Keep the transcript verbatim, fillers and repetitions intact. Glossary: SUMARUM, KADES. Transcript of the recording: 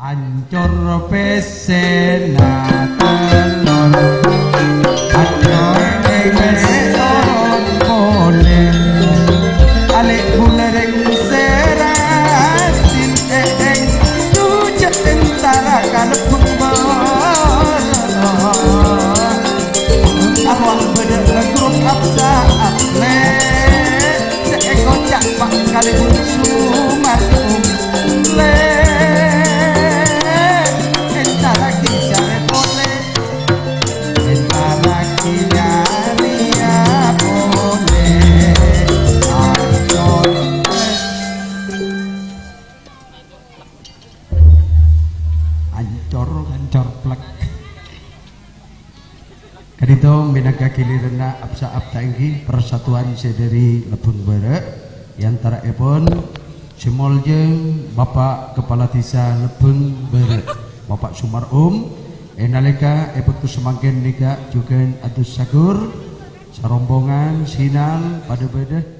Ancur pesena telon, ancur pesena boleh, alek bulereng serasin eng, tujak tentara kalebung bolon, awal bener ngegruk absa atlet, seekor cak pak kalebung sumat umlet. Kaditung binaka kilirna absa abtainggi persatuan sederi lebung berek yantara epon semoljeng bapak kepala desa lebung berek bapak Sumar Um enaleka epon kusemangkin nika juga atus sakur serombongan sinal pada bedeh.